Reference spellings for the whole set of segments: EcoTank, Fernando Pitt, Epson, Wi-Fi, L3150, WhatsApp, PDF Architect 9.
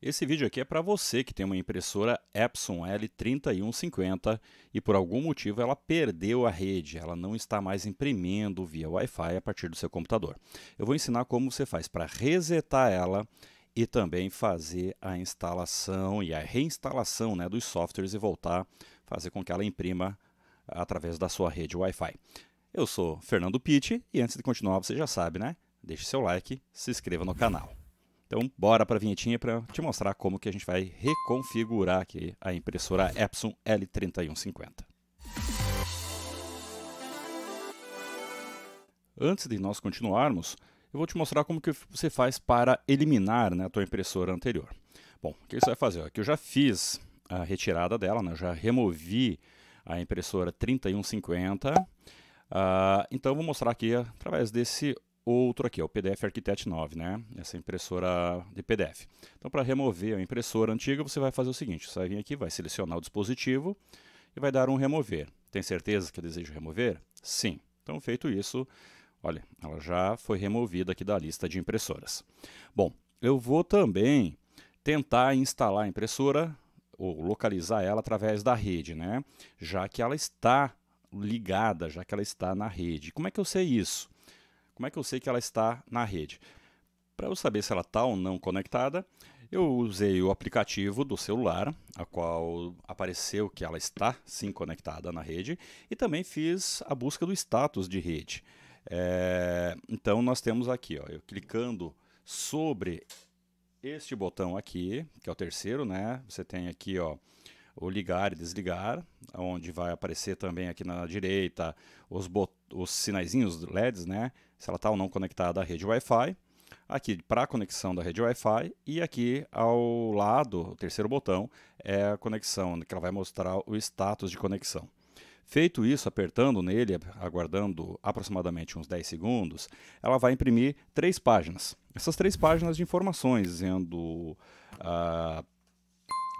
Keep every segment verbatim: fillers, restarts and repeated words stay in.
Esse vídeo aqui é para você que tem uma impressora Epson L três um cinco zero e por algum motivo ela perdeu a rede, ela não está mais imprimindo via Wi-Fi a partir do seu computador. Eu vou ensinar como você faz para resetar ela e também fazer a instalação e a reinstalação, né, dos softwares e voltar, fazer com que ela imprima através da sua rede Wi-Fi. Eu sou Fernando Pitt e antes de continuar você já sabe, né? Deixe seu like, se inscreva no canal. Então, bora para a vinhetinha para te mostrar como que a gente vai reconfigurar aqui a impressora Epson L três um cinco zero. Antes de nós continuarmos, eu vou te mostrar como que você faz para eliminar, né, a tua impressora anterior. Bom, o que você vai fazer? Aqui eu já fiz a retirada dela, né? Eu já removi a impressora três um cinco zero. Uh, então, eu vou mostrar aqui através desse outro aqui, é o P D F Architect nove, né? Essa impressora de P D F. Então, para remover a impressora antiga, você vai fazer o seguinte, você vai vir aqui, vai selecionar o dispositivo e vai dar um remover. Tem certeza que eu desejo remover? Sim. Então, feito isso, olha, ela já foi removida aqui da lista de impressoras. Bom, eu vou também tentar instalar a impressora ou localizar ela através da rede, né? Já que ela está ligada, já que ela está na rede. Como é que eu sei isso? Como é que eu sei que ela está na rede? Para eu saber se ela está ou não conectada, eu usei o aplicativo do celular, a qual apareceu que ela está sim conectada na rede, e também fiz a busca do status de rede. É, então nós temos aqui, ó, eu clicando sobre este botão aqui, que é o terceiro, né? Você tem aqui, ó, o ligar e desligar, onde vai aparecer também aqui na direita os, os sinaizinhos L E Ds, né? Se ela está ou não conectada à rede Wi-Fi, aqui para a conexão da rede Wi-Fi, e aqui ao lado, o terceiro botão, é a conexão, que ela vai mostrar o status de conexão. Feito isso, apertando nele, aguardando aproximadamente uns dez segundos, ela vai imprimir três páginas. Essas três páginas de informações, dizendo ah,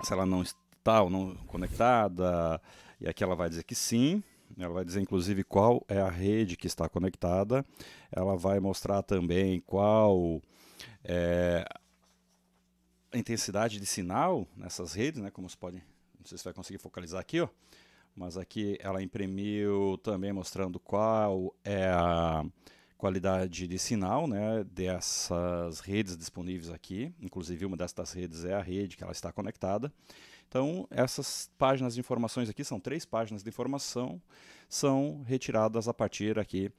se ela não está ou não conectada, e aqui ela vai dizer que sim. Ela vai dizer, inclusive, qual é a rede que está conectada. Ela vai mostrar também qual é a intensidade de sinal nessas redes, né? Como você pode... Não sei se vai conseguir focalizar aqui, ó. Mas aqui ela imprimiu também mostrando qual é a qualidade de sinal, né, dessas redes disponíveis aqui. Inclusive, uma dessas redes é a rede que ela está conectada. Então, essas páginas de informações aqui, são três páginas de informação, são retiradas a partir aqui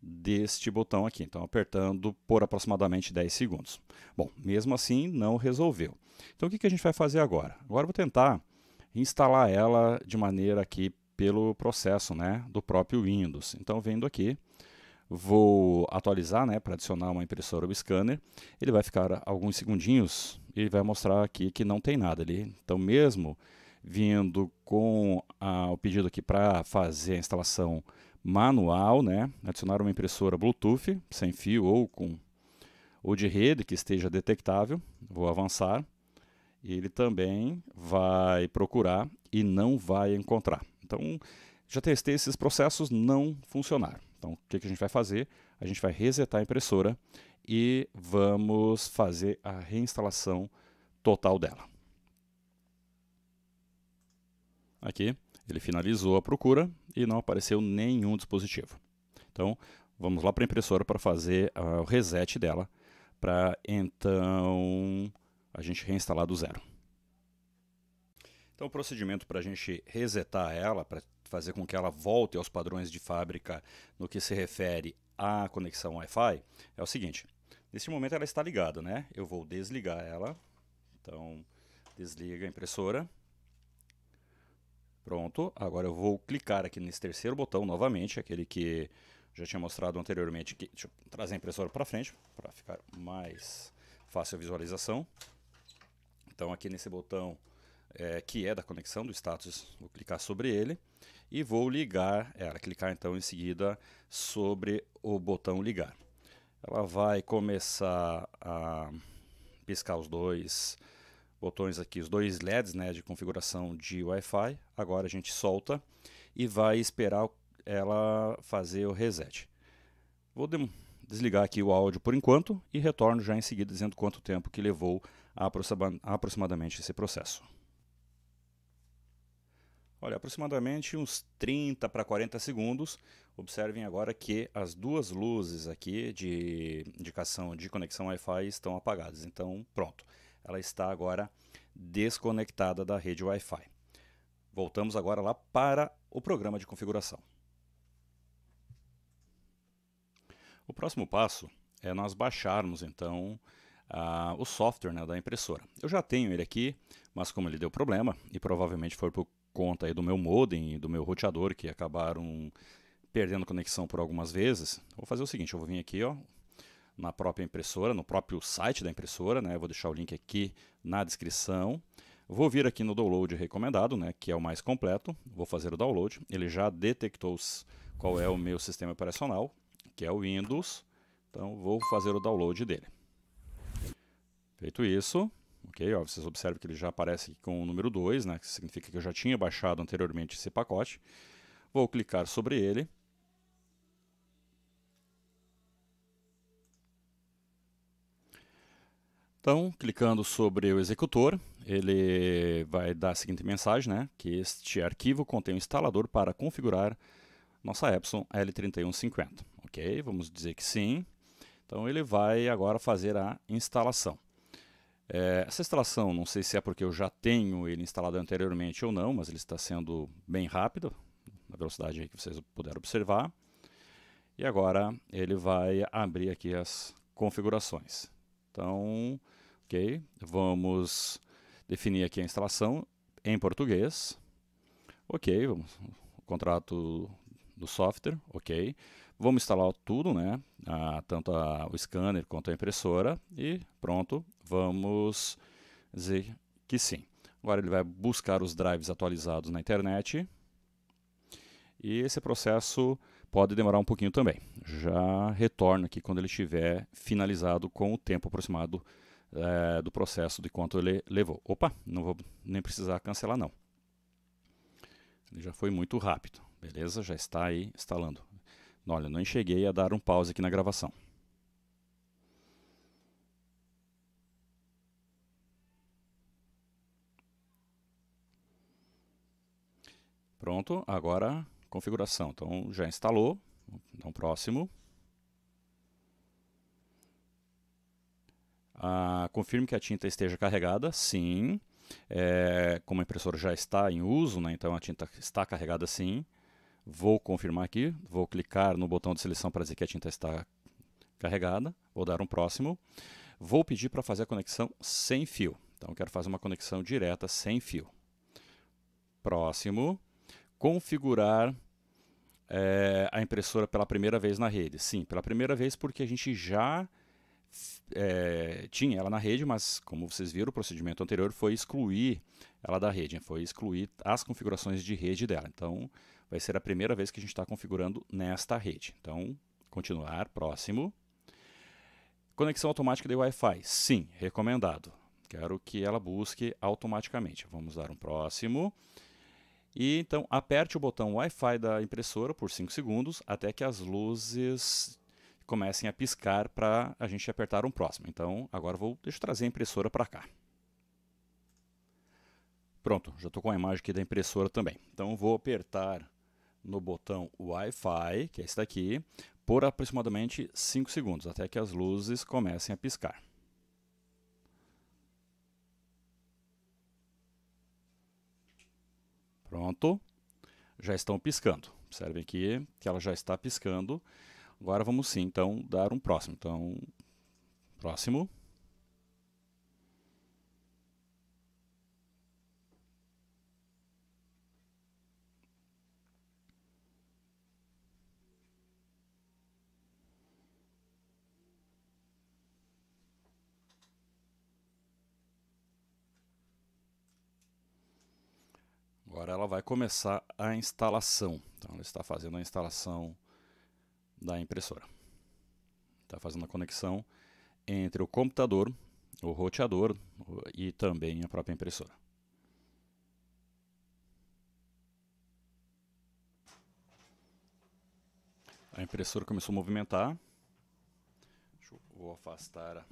deste botão aqui. Então, apertando por aproximadamente dez segundos. Bom, mesmo assim, não resolveu. Então, o que que a gente vai fazer agora? Agora eu vou tentar instalar ela de maneira aqui pelo processo, né, do próprio Windows. Então, vendo aqui, vou atualizar, né, para adicionar uma impressora ou scanner. Ele vai ficar alguns segundinhos e ele vai mostrar aqui que não tem nada ali. Então, mesmo vindo com a, o pedido aqui para fazer a instalação manual, né, adicionar uma impressora Bluetooth sem fio ou com ou de rede que esteja detectável, vou avançar. Ele também vai procurar e não vai encontrar. Então, já testei esses processos, não funcionaram. Então, o que que a gente vai fazer? A gente vai resetar a impressora e vamos fazer a reinstalação total dela. Aqui, ele finalizou a procura e não apareceu nenhum dispositivo. Então, vamos lá para a impressora para fazer uh, o reset dela, para então a gente reinstalar do zero. Então, o procedimento para a gente resetar ela, para fazer com que ela volte aos padrões de fábrica no que se refere à conexão Wi-Fi, é o seguinte. Neste momento ela está ligada, né? Eu vou desligar ela. Então, desliga a impressora. Pronto. Agora eu vou clicar aqui nesse terceiro botão novamente, aquele que já tinha mostrado anteriormente. Que... Deixa eu trazer a impressora para frente, para ficar mais fácil a visualização. Então, aqui nesse botão... É, que é da conexão do status, vou clicar sobre ele e vou ligar ela, clicar então em seguida sobre o botão ligar. Ela vai começar a piscar os dois botões aqui, os dois L E Ds, né, de configuração de Wi-Fi. Agora a gente solta e vai esperar ela fazer o reset. Vou desligar aqui o áudio por enquanto e retorno já em seguida dizendo quanto tempo que levou aproximadamente esse processo. Olha, aproximadamente uns trinta para quarenta segundos. Observem agora que as duas luzes aqui de indicação de conexão Wi-Fi estão apagadas. Então, pronto. Ela está agora desconectada da rede Wi-Fi. Voltamos agora lá para o programa de configuração. O próximo passo é nós baixarmos, então, a, o software, né, da impressora. Eu já tenho ele aqui, mas como ele deu problema, e provavelmente foi por conta aí do meu modem e do meu roteador, que acabaram perdendo conexão por algumas vezes, vou fazer o seguinte, eu vou vir aqui, ó, na própria impressora, no próprio site da impressora, né, vou deixar o link aqui na descrição, vou vir aqui no download recomendado, né, que é o mais completo, vou fazer o download, ele já detectou qual é o meu sistema operacional, que é o Windows, então vou fazer o download dele. Feito isso, ok, ó, vocês observam que ele já aparece com o número dois, né, que significa que eu já tinha baixado anteriormente esse pacote. Vou clicar sobre ele. Então, clicando sobre o executor, ele vai dar a seguinte mensagem, né, que este arquivo contém um instalador para configurar nossa Epson L três um cinco zero. Ok, vamos dizer que sim. Então ele vai agora fazer a instalação. É, essa instalação, não sei se é porque eu já tenho ele instalado anteriormente ou não, mas ele está sendo bem rápido, na velocidade aí que vocês puderam observar. E agora ele vai abrir aqui as configurações. Então, ok, vamos definir aqui a instalação em português. Ok, vamos, o contrato do software, ok. Vamos instalar tudo, né? Ah, tanto a, o scanner quanto a impressora. E pronto, vamos dizer que sim. Agora ele vai buscar os drives atualizados na internet. E esse processo pode demorar um pouquinho também. Já retorno aqui quando ele estiver finalizado com o tempo aproximado é, do processo de quanto ele levou. Opa, não vou nem precisar cancelar não. Ele já foi muito rápido. Beleza, já está aí instalando. Olha, não cheguei a dar um pause aqui na gravação. Pronto, agora configuração. Então já instalou. Então próximo. Ah, confirme que a tinta esteja carregada. Sim. É, como a impressora já está em uso, né, então a tinta está carregada sim. Vou confirmar aqui, vou clicar no botão de seleção para dizer que a tinta está carregada, vou dar um próximo. Vou pedir para fazer a conexão sem fio, então eu quero fazer uma conexão direta sem fio. Próximo, configurar é, a impressora pela primeira vez na rede. Sim, pela primeira vez porque a gente já é, tinha ela na rede, mas como vocês viram, o procedimento anterior foi excluir ela da rede, foi excluir as configurações de rede dela, então... Vai ser a primeira vez que a gente está configurando nesta rede. Então, continuar, próximo. Conexão automática de Wi-Fi. Sim, recomendado. Quero que ela busque automaticamente. Vamos dar um próximo. E então, aperte o botão Wi-Fi da impressora por cinco segundos, até que as luzes comecem a piscar para a gente apertar um próximo. Então, agora vou, deixa eu trazer a impressora para cá. Pronto, já estou com a imagem aqui da impressora também. Então, vou apertar no botão Wi-Fi, que é esse daqui, por aproximadamente cinco segundos, até que as luzes comecem a piscar. Pronto, já estão piscando. Observem aqui que ela já está piscando. Agora vamos sim, então, dar um próximo. Então, próximo. Agora ela vai começar a instalação. Então ela está fazendo a instalação da impressora. Está fazendo a conexão entre o computador, o roteador e também a própria impressora. A impressora começou a movimentar. Deixa eu, vou afastar a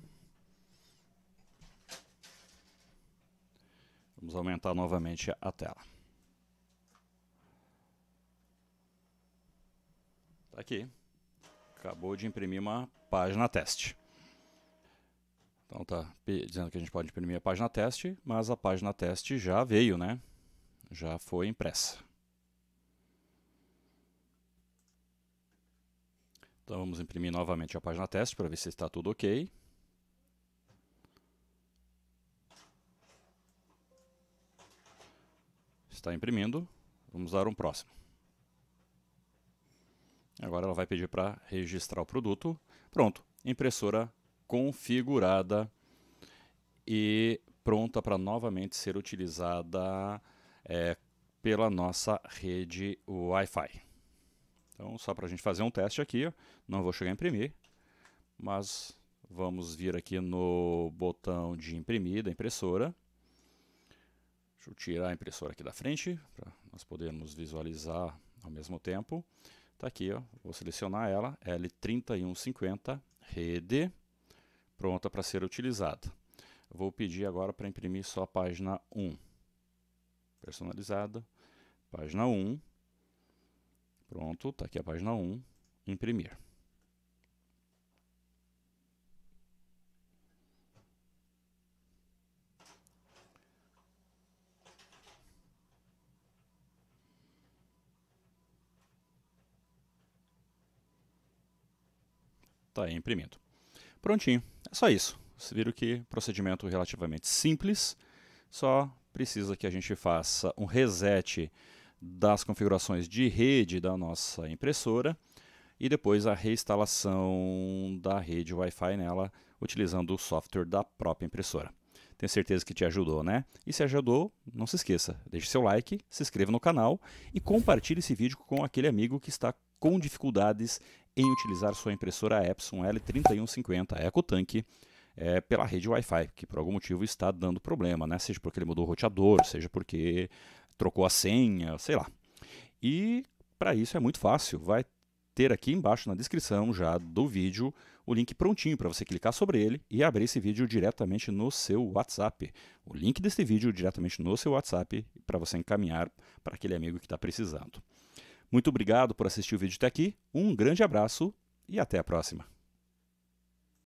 Vamos aumentar novamente a tela. Está aqui. Acabou de imprimir uma página teste. Então está dizendo que a gente pode imprimir a página teste, mas a página teste já veio, né? Já foi impressa. Então vamos imprimir novamente a página teste para ver se está tudo ok. Está imprimindo. Vamos dar um próximo. Agora ela vai pedir para registrar o produto. Pronto, impressora configurada e pronta para novamente ser utilizada é, pela nossa rede Wi-Fi. Então, só para a gente fazer um teste aqui, ó, não vou chegar a imprimir, mas vamos vir aqui no botão de imprimir da impressora. Deixa eu tirar a impressora aqui da frente, para nós podermos visualizar ao mesmo tempo. Está aqui, ó, vou selecionar ela, L três um cinco zero, rede, pronta para ser utilizada. Vou pedir agora para imprimir só a página um, personalizada, página um. Pronto, está aqui a página um, imprimir. Está aí imprimindo. Prontinho, é só isso. Vocês viram que procedimento relativamente simples, só precisa que a gente faça um reset das configurações de rede da nossa impressora e depois a reinstalação da rede Wi-Fi nela utilizando o software da própria impressora. Tenho certeza que te ajudou, né? E se ajudou, não se esqueça, deixe seu like, se inscreva no canal e compartilhe esse vídeo com aquele amigo que está com dificuldades em utilizar sua impressora Epson L três um cinco zero EcoTank É, pela rede Wi-Fi, que por algum motivo está dando problema, né? Seja porque ele mudou o roteador, seja porque trocou a senha, sei lá. E para isso é muito fácil, vai ter aqui embaixo na descrição já do vídeo o link prontinho para você clicar sobre ele e abrir esse vídeo diretamente no seu WhatsApp. O link desse vídeo diretamente no seu WhatsApp para você encaminhar para aquele amigo que está precisando. Muito obrigado por assistir o vídeo até aqui, um grande abraço e até a próxima.